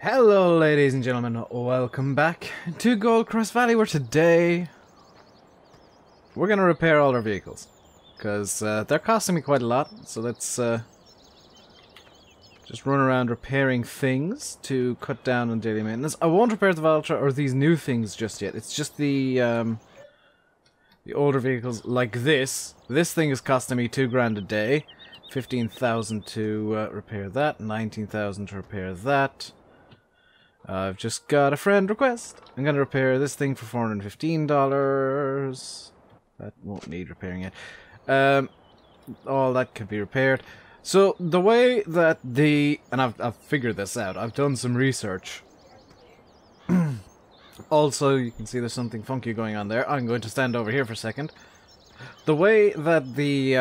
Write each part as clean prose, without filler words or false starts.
Hello ladies and gentlemen, welcome back to Goldcrest Valley, where today we're going to repair all our vehicles because they're costing me quite a lot. So let's just run around repairing things to cut down on daily maintenance. I won't repair the Valtra or these new things just yet. It's just the older vehicles like this. This thing is costing me $2 grand a day, 15,000 to repair that, 19,000 to repair that. I've just got a friend request. I'm going to repair this thing for $415. That won't need repairing yet. All that could be repaired. So the way that the... And I've figured this out. I've done some research. Also, you can see there's something funky going on there. I'm going to stand over here for a second. The way that the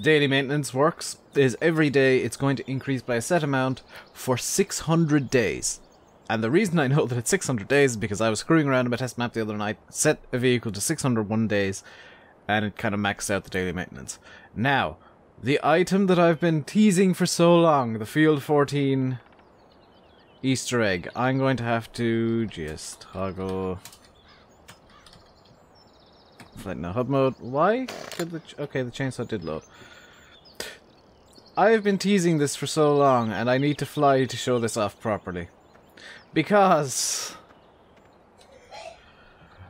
daily maintenance works is every day it's going to increase by a set amount for 600 days. And the reason I know that it's 600 days is because I was screwing around on my test map the other night, set a vehicle to 601 days, and it kind of maxed out the daily maintenance. Now, the item that I've been teasing for so long, the Field 14 Easter egg, I'm going to have to just toggle flight now hub mode. Why? Okay, the chainsaw did load. I've been teasing this for so long, and I need to fly to show this off properly. Because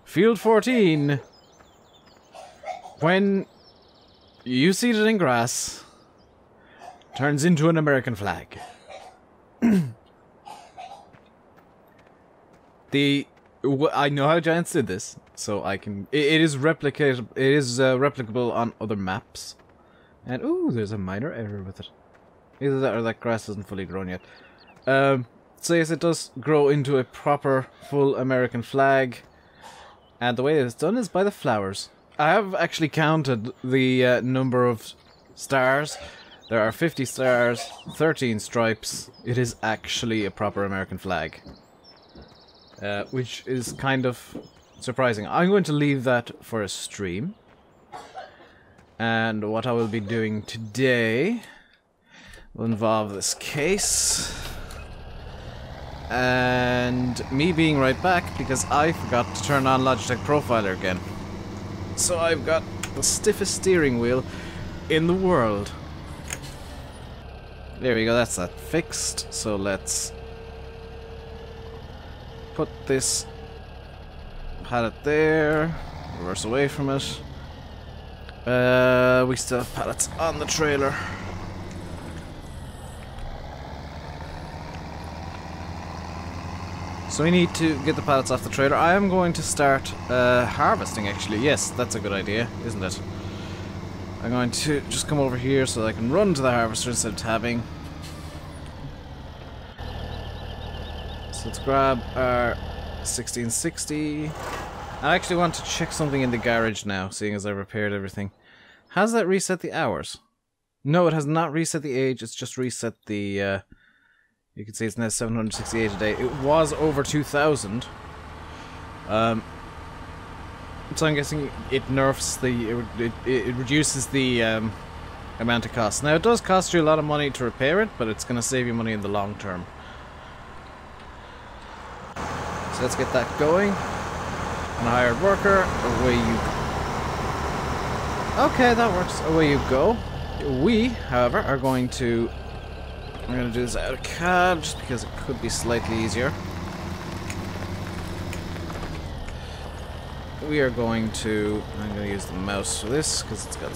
Field 14, when you seed it in grass, turns into an American flag. I know how giants did this, so I can. It is replicated. It is replicable on other maps. And, ooh, there's a minor error with it. Either that or that grass isn't fully grown yet. So, yes, it does grow into a proper, full American flag. And the way it's done is by the flowers. I have actually counted the number of stars. There are 50 stars, 13 stripes. It is actually a proper American flag. Which is kind of surprising. I'm going to leave that for a stream. And what I will be doing today will involve this case and me being right back because I forgot to turn on Logitech Profiler again. So I've got the stiffest steering wheel in the world. There we go, that's that fixed. So let's put this pallet there, reverse away from it. We still have pallets on the trailer. So we need to get the pallets off the trailer. I am going to start harvesting, actually. Yes, that's a good idea, isn't it? I'm going to just come over here so that I can run to the harvester instead of tabbing. So let's grab our 1660. I actually want to check something in the garage now, seeing as I repaired everything. Has that reset the hours? No, it has not reset the age, it's just reset the... you can see it's now 768 a day. It was over 2,000. So I'm guessing it nerfs the... It reduces the amount it costs. Now, it does cost you a lot of money to repair it, but it's going to save you money in the long term. So let's get that going. And a hired worker, away you go. Okay, that works, away you go. We, however, are going to... We're going to do this out of cab, just because it could be slightly easier. We are going to... I'm going to use the mouse for this, because it's got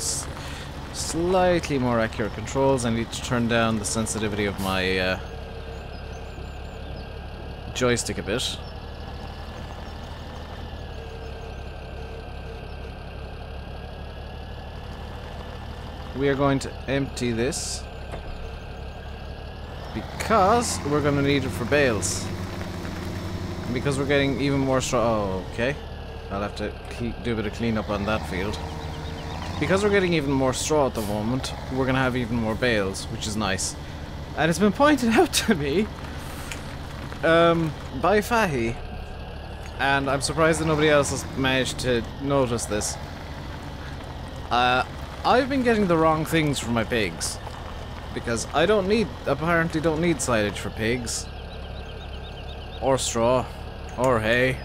slightly more accurate controls. I need to turn down the sensitivity of my joystick a bit. We are going to empty this because we're going to need it for bales. And because we're getting even more straw... Oh, okay. I'll have to do a bit of cleanup on that field. Because we're getting even more straw at the moment, we're going to have even more bales, which is nice. And it's been pointed out to me by Fahy. And I'm surprised that nobody else has managed to notice this. I've been getting the wrong things for my pigs. because I don't need, apparently don't need silage for pigs. Or straw. Or hay.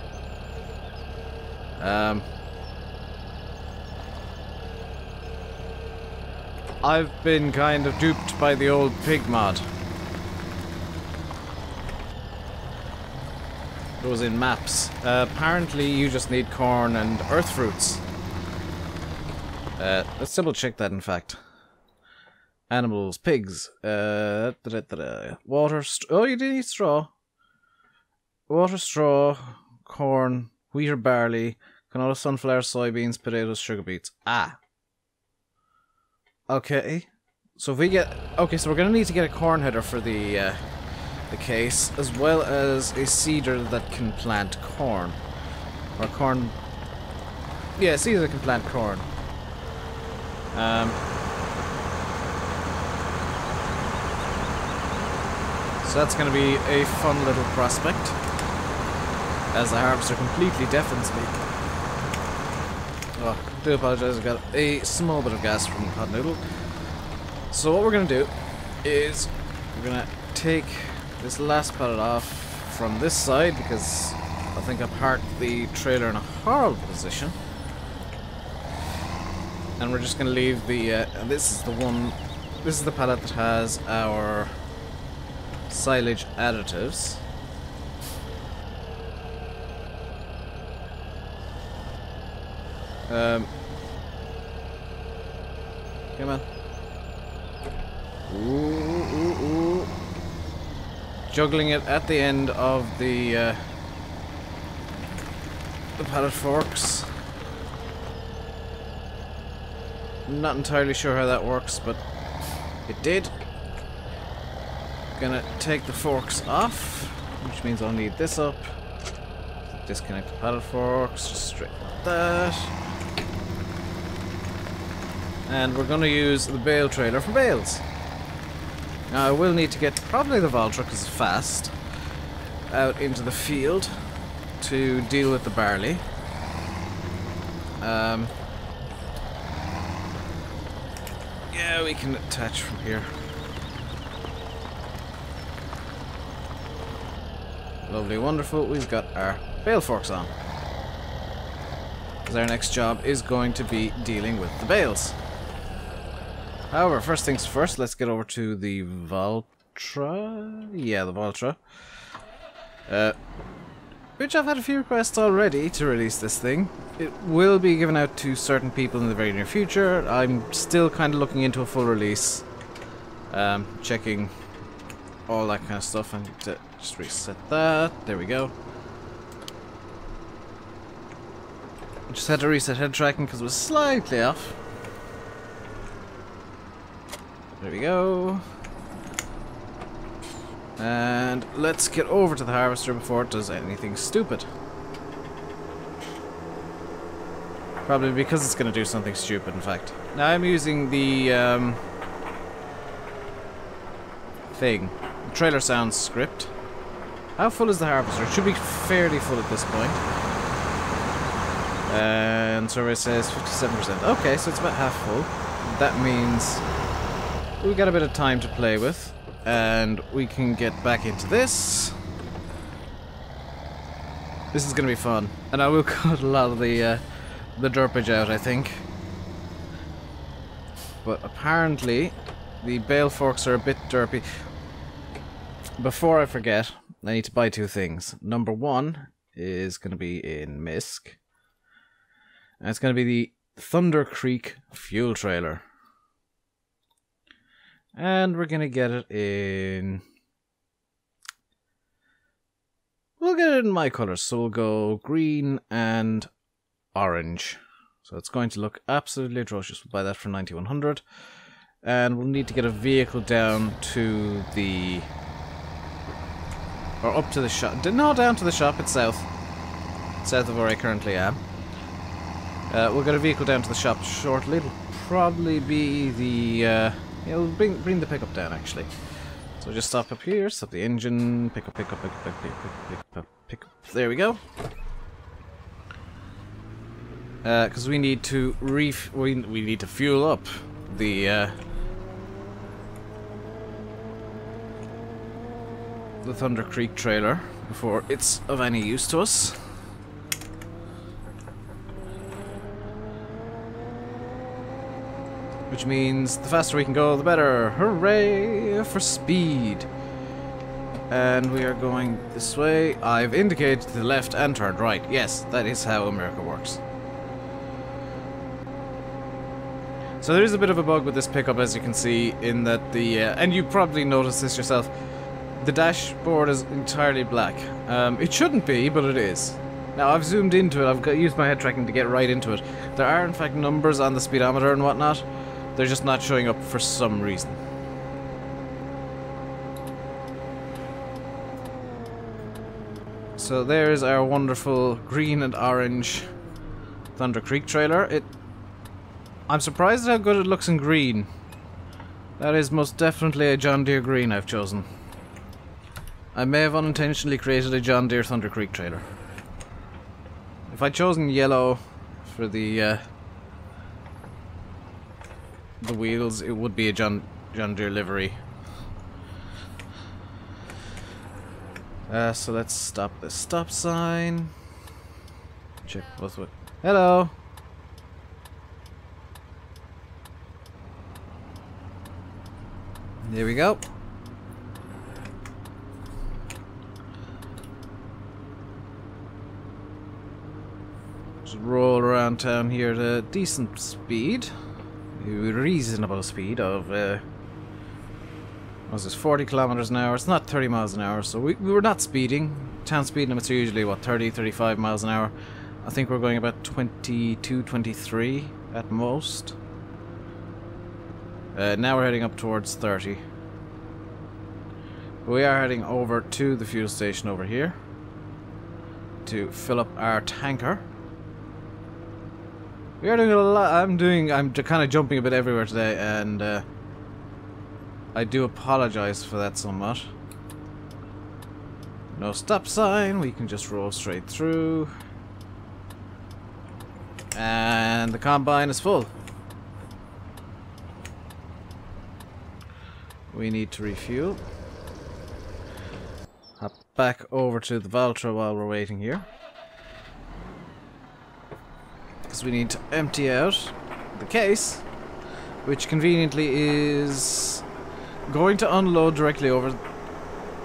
I've been kind of duped by the old pig mod. It was in maps. Apparently you just need corn and earth fruits. Let's double check that in fact. Animals, pigs, water, oh you didn't eat straw. Water, straw, corn, wheat or barley, canola, sunflower, soybeans, potatoes, sugar beets. Ah. Okay. So if we get... Okay, so we're going to need to get a corn header for the case, as well as a seeder that can plant corn. Or corn... Yeah, seeder that can plant corn. So that's going to be a fun little prospect, as the harvester completely deafens me. Oh, I do apologise, I've got a small bit of gas from the hot noodle. So what we're going to do is we're going to take this last pallet off from this side, because I think I parked the trailer in a horrible position. And we're just going to leave the, and this is the pallet that has our silage additives. Come on. Ooh. Juggling it at the end of the pallet forks. Not entirely sure how that works, but it did. Gonna take the forks off, which means I'll need this up. Disconnect the paddle forks, just straight like that. And we're gonna use the bale trailer for bales. Now I will need to get probably the Valtra, because it's fast, out into the field to deal with the barley. Yeah, we can attach from here. Lovely, wonderful, we've got our bale forks on. Because our next job is going to be dealing with the bales. However, first things first, let's get over to the Valtra. Yeah, the Valtra. Which I've had a few requests already to release this thing. It will be given out to certain people in the very near future. I'm still kind of looking into a full release. Checking all that kind of stuff, and just reset that. There we go. Just had to reset head tracking because it was slightly off. There we go. And let's get over to the harvester before it does anything stupid. Probably because it's going to do something stupid, in fact. Now I'm using the thing. The trailer sounds script. How full is the harvester? It should be fairly full at this point. And survey says 57%. Okay, so it's about half full. That means we've got a bit of time to play with. And we can get back into this. This is going to be fun. And I will cut a lot of the derpage out, I think. But apparently, the bale forks are a bit derpy. Before I forget, I need to buy two things. Number one is going to be in Misk, and it's going to be the Thunder Creek fuel trailer. And we're going to get it in... We'll get it in my colours, so we'll go green and orange. So it's going to look absolutely atrocious. We'll buy that for 9100. And we'll need to get a vehicle down to the... Or up to the shop. No, down to the shop. It's south. South of where I currently am. We'll get a vehicle down to the shop shortly. It'll probably be the... it'll bring the pickup down, actually. So just stop up here. Stop the engine. Pick up. There we go. Because we need to we need to fuel up the Thunder Creek trailer before it's of any use to us. Which means the faster we can go, the better. Hooray for speed! And we are going this way. I've indicated to the left and turned right. Yes, that is how America works. So there is a bit of a bug with this pickup, as you can see, in that the... and you probably noticed this yourself. The dashboard is entirely black. It shouldn't be, but it is. Now, I've zoomed into it. I've used my head tracking to get right into it. There are, in fact, numbers on the speedometer and whatnot. They're just not showing up for some reason. So there's our wonderful green and orange Thunder Creek trailer. I'm surprised at how good it looks in green. That is most definitely a John Deere green I've chosen. I may have unintentionally created a John Deere Thunder Creek trailer. If I'd chosen yellow for the wheels, it would be a John Deere livery. So let's stop the stop sign. Check both ways. Hello! There we go. Just roll around town here at a decent speed. A reasonable speed of, what is this, 40 kilometers an hour? It's not 30 miles an hour, so we were not speeding. Town speed limits are usually, what, 30, 35 miles an hour. I think we're going about 22, 23 at most. Now we're heading up towards 30. We are heading over to the fuel station over here to fill up our tanker. We are doing a lot. I'm kind of jumping a bit everywhere today, and I do apologize for that somewhat. No stop sign. We can just roll straight through, and the combine is full. We need to refuel. Hop back over to the Valtra while we're waiting here, because we need to empty out the case, which conveniently is going to unload directly over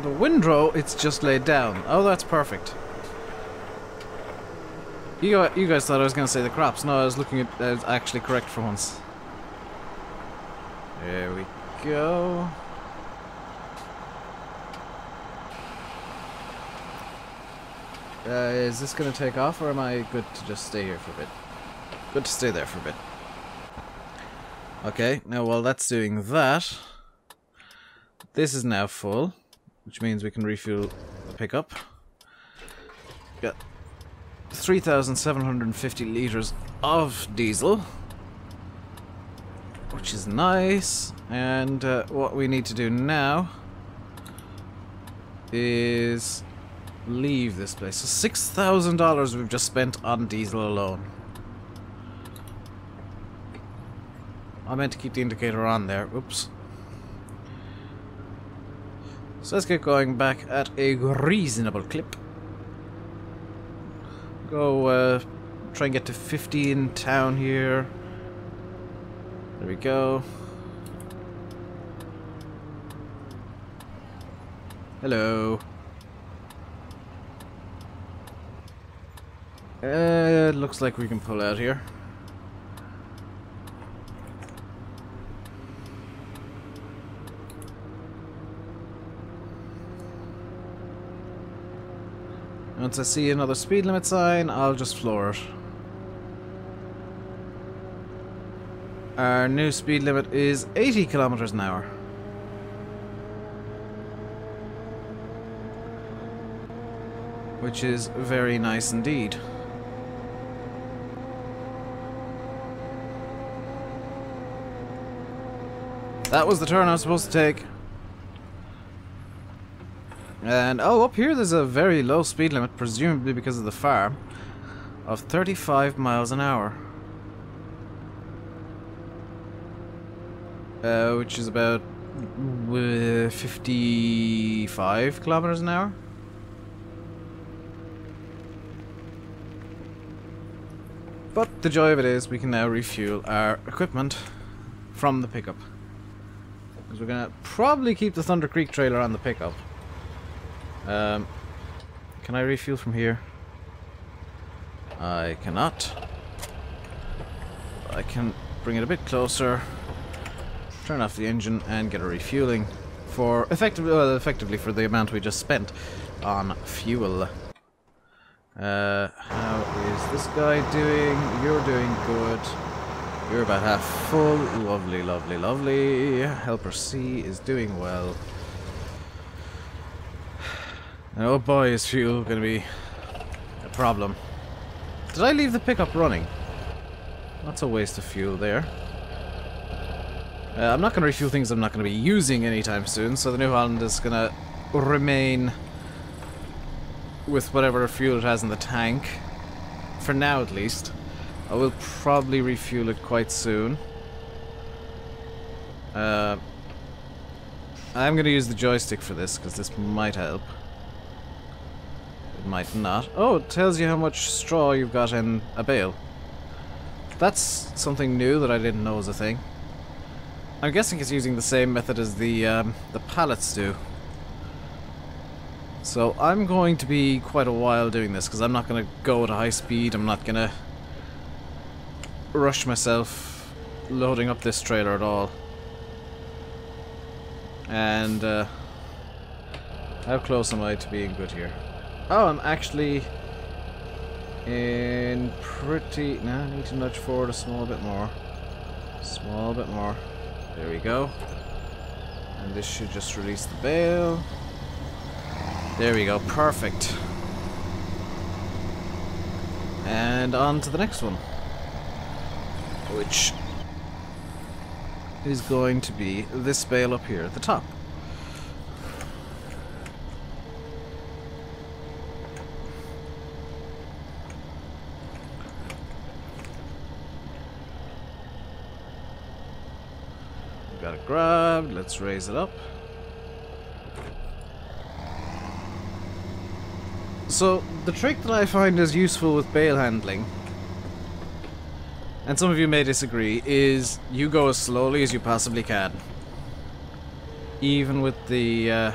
the windrow it's just laid down. Oh, that's perfect. You guys thought I was going to say the crops. No, I was looking at... I was actually correct for once. There we go. Is this going to take off, or am I good to just stay here for a bit? Good to stay there for a bit. Okay, now while that's doing that, this is now full, which means we can refuel the pickup. Got 3,750 liters of diesel, which is nice. And what we need to do now is leave this place. So $6,000 we've just spent on diesel alone. I meant to keep the indicator on there. Oops. So let's get going back at a reasonable clip. Go try and get to 50 in town here. There we go. Hello. It looks like we can pull out here. Once I see another speed limit sign, I'll just floor it. Our new speed limit is 80 kilometers an hour. Which is very nice indeed. That was the turn I was supposed to take. And, oh, up here there's a very low speed limit, presumably because of the farm, of 35 miles an hour. Which is about 55 kilometers an hour. But the joy of it is we can now refuel our equipment from the pickup. Because we're gonna probably keep the Thunder Creek trailer on the pickup. Can I refuel from here? I cannot. I can bring it a bit closer, turn off the engine and get a refueling for effectively, well, effectively for the amount we just spent on fuel. How is this guy doing? You're doing good. You're about half full. Lovely, lovely, lovely. Helper C is doing well. And oh boy, is fuel going to be a problem. Did I leave the pickup running? That's a waste of fuel there. I'm not going to refuel things I'm not going to be using anytime soon, so the New Holland is going to remain with whatever fuel it has in the tank. For now, at least. I will probably refuel it quite soon. I'm going to use the joystick for this, because this might help. It might not. Oh, it tells you how much straw you've got in a bale. That's something new that I didn't know was a thing. I'm guessing it's using the same method as the pallets do. So I'm going to be quite a while doing this, because I'm not going to go at a high speed, I'm not going to rush myself loading up this trailer at all. And how close am I to being good here? Oh, I'm actually in pretty... Now I need to nudge forward a small bit more. Small bit more. There we go. And this should just release the bale. There we go, perfect. And on to the next one, which is going to be this bale up here at the top. We've got it grabbed, let's raise it up. So, the trick that I find is useful with bale handling, and some of you may disagree, is you go as slowly as you possibly can. Even with the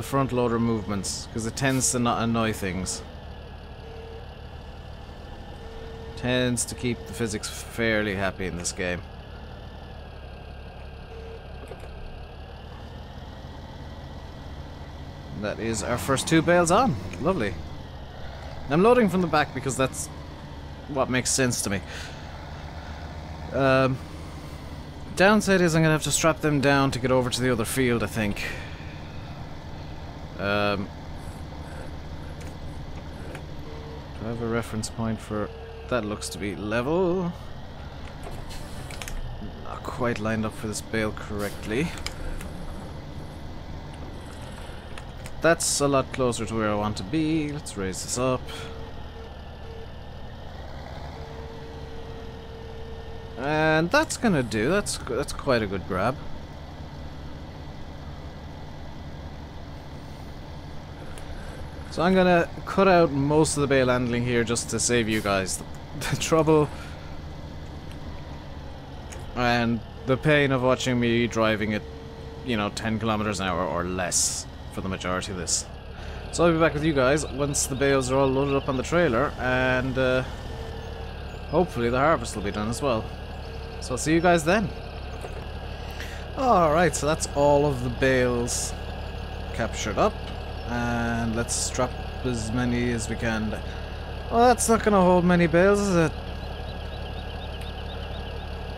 front loader movements, because it tends to not annoy things. Tends to keep the physics fairly happy in this game. That is our first two bales on. Lovely. I'm loading from the back because that's what makes sense to me. Downside is I'm going to have to strap them down to get over to the other field, I think. Do I have a reference point for... That looks to be level. Not quite lined up for this bale correctly. That's a lot closer to where I want to be. Let's raise this up. And that's gonna do. That's quite a good grab. So I'm gonna cut out most of the bale handling here just to save you guys the trouble and the pain of watching me driving at, you know, 10 kilometers an hour or less. For the majority of this. So I'll be back with you guys once the bales are all loaded up on the trailer and hopefully the harvest will be done as well. So I'll see you guys then. Alright, so that's all of the bales captured up and let's strap as many as we can. Well, that's not gonna hold many bales, is it?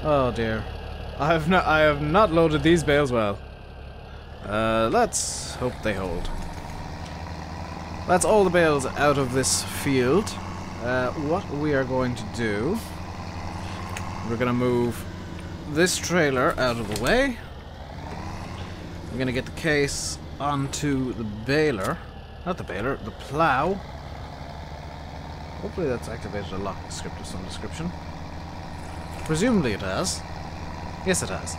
Oh dear. I have not loaded these bales well. Let's hope they hold. That's all the bales out of this field. What we are going to do... We're going to move this trailer out of the way. We're going to get the case onto the baler. Not the baler, the plow. Hopefully that's activated a lock script of some description. Presumably it has. Yes, it has.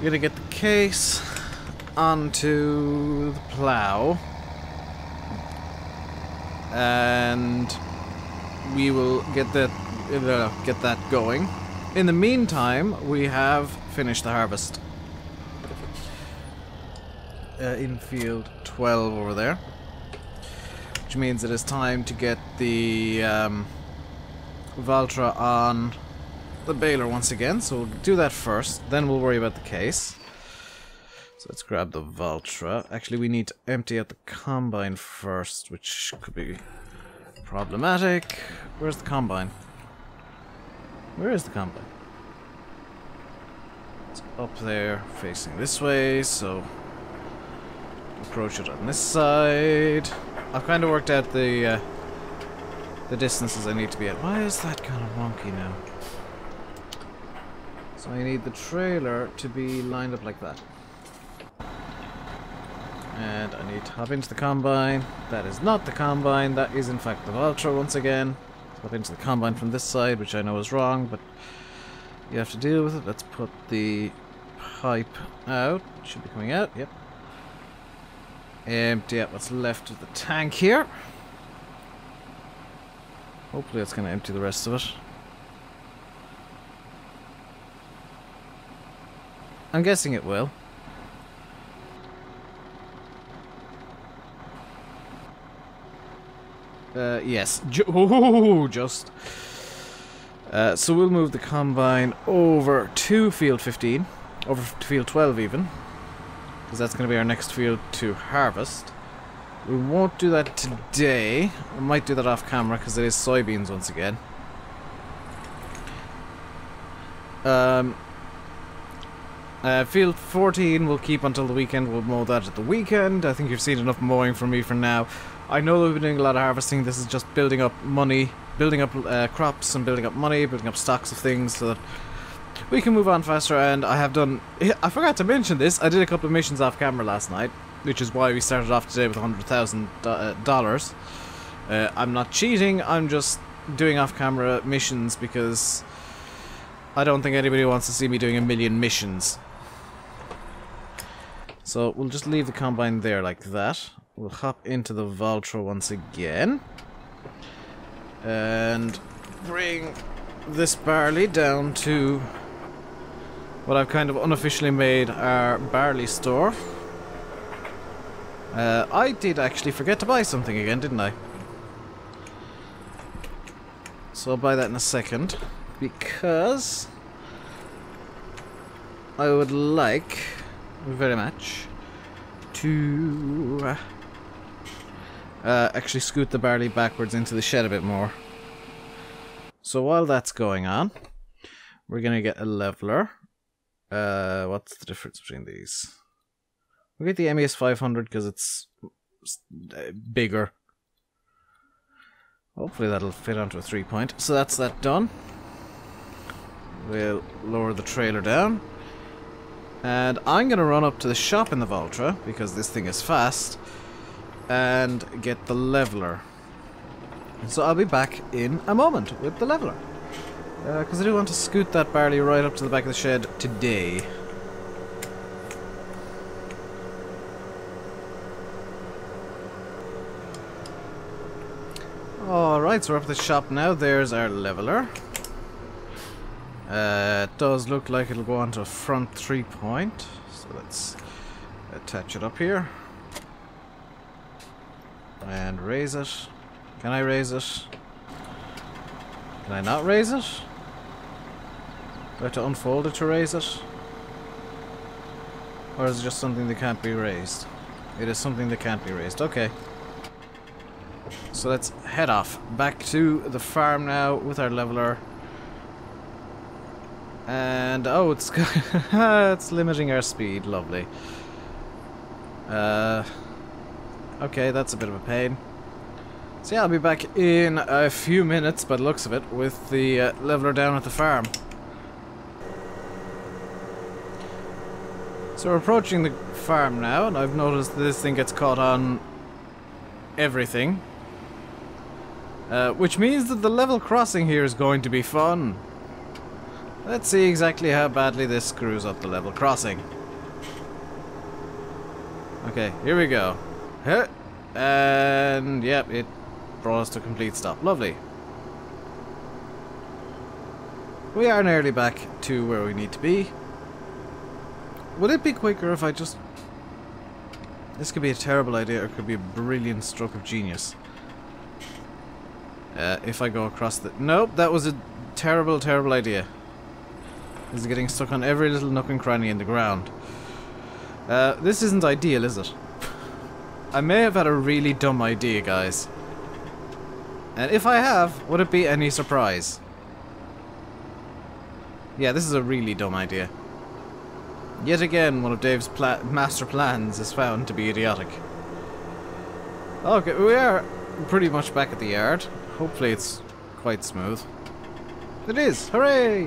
We're going to get the case onto the plow, and we will get that going. In the meantime, we have finished the harvest in field 12 over there, which means it is time to get the Valtra on the baler once again. So we'll do that first, then we'll worry about the case. So let's grab the Valtra. Actually, we need to empty out the combine first, which could be problematic. Where's the combine? Where is the combine? It's up there, facing this way, so approach it on this side. I've kind of worked out the distances I need to be at. Why is that kind of wonky now? So I need the trailer to be lined up like that. And I need to hop into the combine. That is not the combine, that is in fact the Valtra once again. Let's hop into the combine from this side, which I know is wrong, but you have to deal with it. Let's put the pipe out. It should be coming out, yep. Empty out what's left of the tank here. Hopefully it's going to empty the rest of it. I'm guessing it will. Yes. So we'll move the combine over to field 15, over to field 12 even, because that's going to be our next field to harvest. We won't do that today. We might do that off camera because it is soybeans once again. Field 14 we'll keep until the weekend. We'll mow that at the weekend. I think you've seen enough mowing from me for now. I know that we've been doing a lot of harvesting. This is just building up money, building up crops and building up money, building up stocks of things so that we can move on faster. And I have done... I forgot to mention this. I did a couple of missions off camera last night, which is why we started off today with $100,000. I'm not cheating. I'm just doing off camera missions because I don't think anybody wants to see me doing 1,000,000 missions. So we'll just leave the combine there like that. We'll hop into the Valtra once again and bring this barley down to what I've kind of unofficially made our barley store. I did actually forget to buy something again, didn't I? So I'll buy that in a second, because I would like very much to actually scoot the barley backwards into the shed a bit more. So while that's going on, we're going to get a leveler. What's the difference between these? We'll get the MES-500 because it's bigger. Hopefully that'll fit onto a 3-point. So that's that done. We'll lower the trailer down. And I'm going to run up to the shop in the Valtra, because this thing is fast, and get the leveler. So I'll be back in a moment with the leveler, because I do want to scoot that barley right up to the back of the shed today. Alright, so we're up at the shop now. There's our leveler. It does look like it'll go onto a front 3-point, so let's attach it up here and raise it. Can I raise it? Can I not raise it? Do I have to unfold it to raise it? Or is it just something that can't be raised? It is something that can't be raised. Okay. So let's head off back to the farm now with our leveler. And oh, it's it's limiting our speed. Lovely. Okay, that's a bit of a pain. So yeah, I'll be back in a few minutes, by the looks of it, with the leveler down at the farm. So we're approaching the farm now, and I've noticed this thing gets caught on everything. Which means that the level crossing here is going to be fun. Let's see exactly how badly this screws up the level crossing. Okay, here we go. And yep, it brought us to complete stop. Lovely. We are nearly back to where we need to be. Would it be quicker if I just... This could be a terrible idea, or it could be a brilliant stroke of genius. If I go across the... Nope, that was a terrible, terrible idea. This is getting stuck on every little nook and cranny in the ground. This isn't ideal, is it? I may have had a really dumb idea, guys. And if I have, would it be any surprise? Yeah, this is a really dumb idea. Yet again, one of Dave's master plans is found to be idiotic. Okay, we are pretty much back at the yard. Hopefully it's quite smooth. It is! Hooray!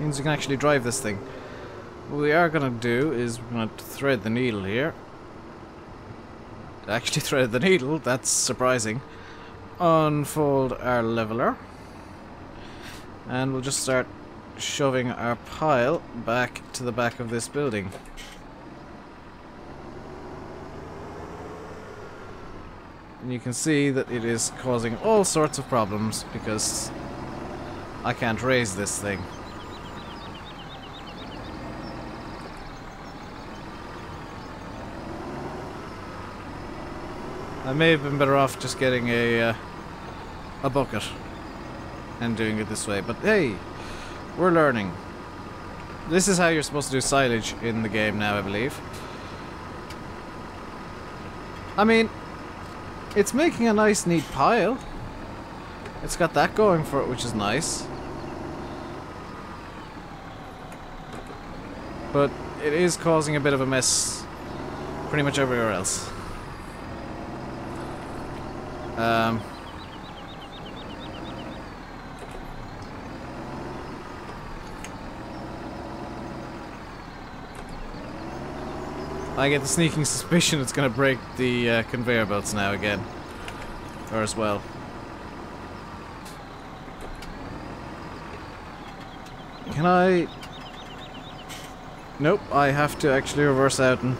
Means you can actually drive this thing. What we are going to do is we're going to thread the needle here. Actually thread the needle, that's surprising. Unfold our leveler. And we'll just start shoving our pile back to the back of this building. And you can see that it is causing all sorts of problems because I can't raise this thing. I may have been better off just getting a bucket and doing it this way, but hey, we're learning. This is how you're supposed to do silage in the game now, I believe. I mean, it's making a nice, neat pile. It's got that going for it, which is nice. But it is causing a bit of a mess pretty much everywhere else. I get the sneaking suspicion it's going to break the conveyor belts now again. Or as well. Can I... Nope, I have to actually reverse out and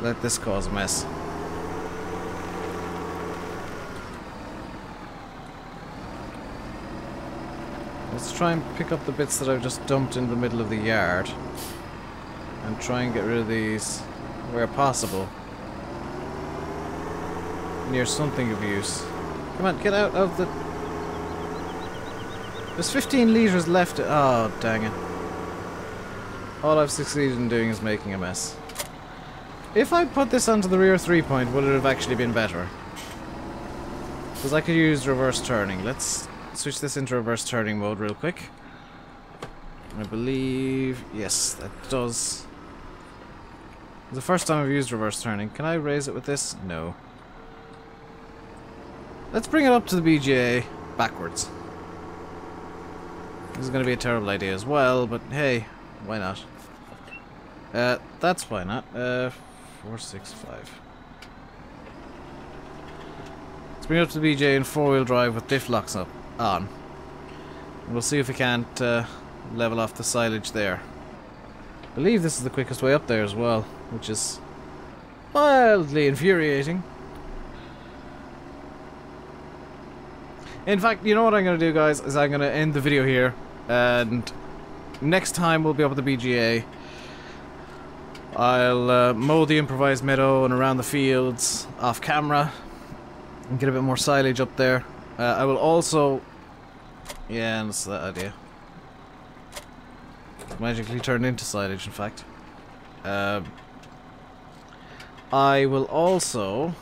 let this cause a mess. Let's try and pick up the bits that I've just dumped in the middle of the yard and try and get rid of these where possible near something of use. Come on, get out of the... There's 15 litres left. Oh, dang it. All I've succeeded in doing is making a mess. If I put this onto the rear 3-point, would it have actually been better? Because I could use reverse turning. Let's switch this into reverse turning mode real quick. I believe... Yes, that does. The first time I've used reverse turning. Can I raise it with this? No. Let's bring it up to the BGA backwards. This is going to be a terrible idea as well, but hey, why not? That's why not. 465. Let's bring it up to the BGA in four-wheel drive with diff locks up. On. We'll see if we can't level off the silage there. I believe this is the quickest way up there as well, which is wildly infuriating. In fact, you know what I'm going to do, guys, is I'm going to end the video here, and next time we'll be up at the BGA. I'll mow the improvised meadow and around the fields off camera and get a bit more silage up there. I will also... Yeah, that's that idea. It's magically turned into silage, in fact. I will also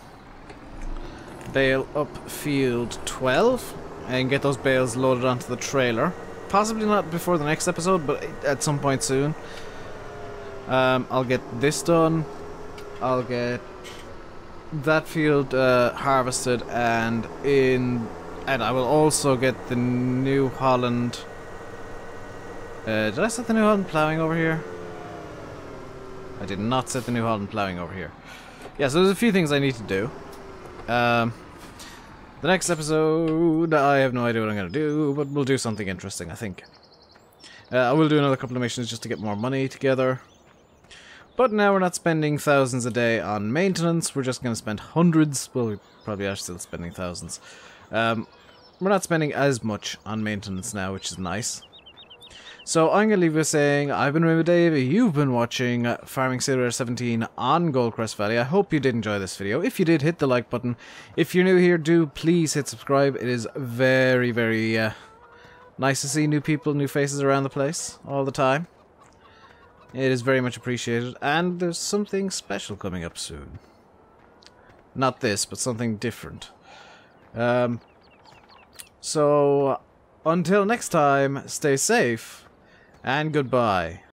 bale up Field 12 and get those bales loaded onto the trailer. Possibly not before the next episode, but at some point soon. I'll get this done. I'll get that field harvested, and I will also get the New Holland... did I set the New Holland ploughing over here? I did not set the New Holland ploughing over here. Yeah, so there's a few things I need to do. The next episode, I have no idea what I'm going to do, but we'll do something interesting, I think. I will do another couple of missions just to get more money together. But now we're not spending thousands a day on maintenance, we're just going to spend hundreds. Well, we probably are still spending thousands. We're not spending as much on maintenance now, which is nice. So I'm going to leave you saying, I've been Rainbow Dave, you've been watching Farming Simulator 17 on Goldcrest Valley. I hope you did enjoy this video. If you did, hit the like button. If you're new here, do please hit subscribe. It is very, very nice to see new people, new faces around the place all the time. It is very much appreciated. And there's something special coming up soon. Not this, but something different. So, until next time, stay safe. And goodbye.